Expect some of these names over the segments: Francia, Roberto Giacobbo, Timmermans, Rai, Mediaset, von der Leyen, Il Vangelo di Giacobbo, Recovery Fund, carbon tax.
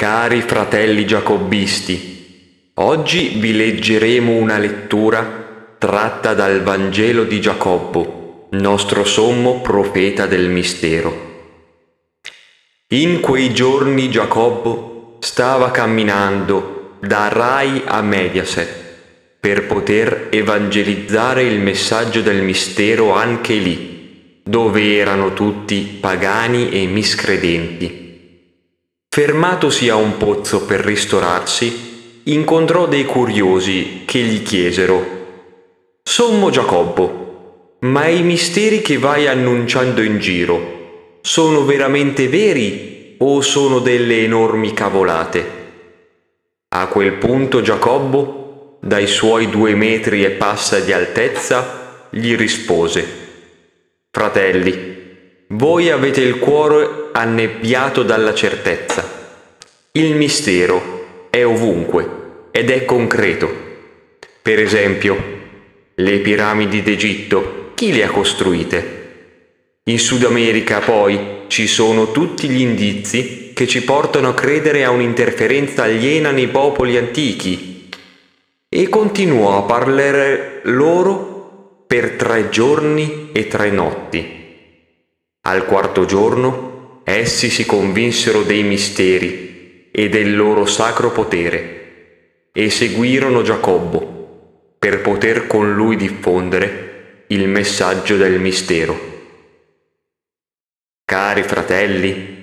Cari fratelli giacobbisti, oggi vi leggeremo una lettura tratta dal Vangelo di Giacobbo, nostro sommo profeta del mistero. In quei giorni Giacobbo stava camminando da Rai a Mediaset per poter evangelizzare il messaggio del mistero anche lì, dove erano tutti pagani e miscredenti. Fermatosi a un pozzo per ristorarsi, incontrò dei curiosi che gli chiesero: «Sommo Giacobbo, ma i misteri che vai annunciando in giro sono veramente veri o sono delle enormi cavolate?» A quel punto Giacobbo, dai suoi 2 metri e passa di altezza, gli rispose: «Fratelli, voi avete il cuore annebbiato dalla certezza. Il mistero è ovunque ed è concreto. Per esempio, le piramidi d'Egitto, chi le ha costruite? In Sud America poi ci sono tutti gli indizi che ci portano a credere a un'interferenza aliena nei popoli antichi». E continuò a parlare loro per 3 giorni e 3 notti. Al 4° giorno essi si convinsero dei misteri e del loro sacro potere e seguirono Giacobbo per poter con lui diffondere il messaggio del mistero. Cari fratelli,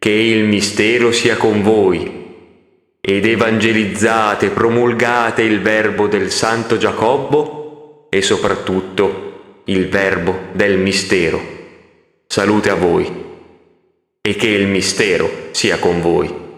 che il mistero sia con voi ed evangelizzate, promulgate il verbo del Santo Giacobbo e soprattutto il verbo del mistero. Salute a voi e che il mistero sia con voi.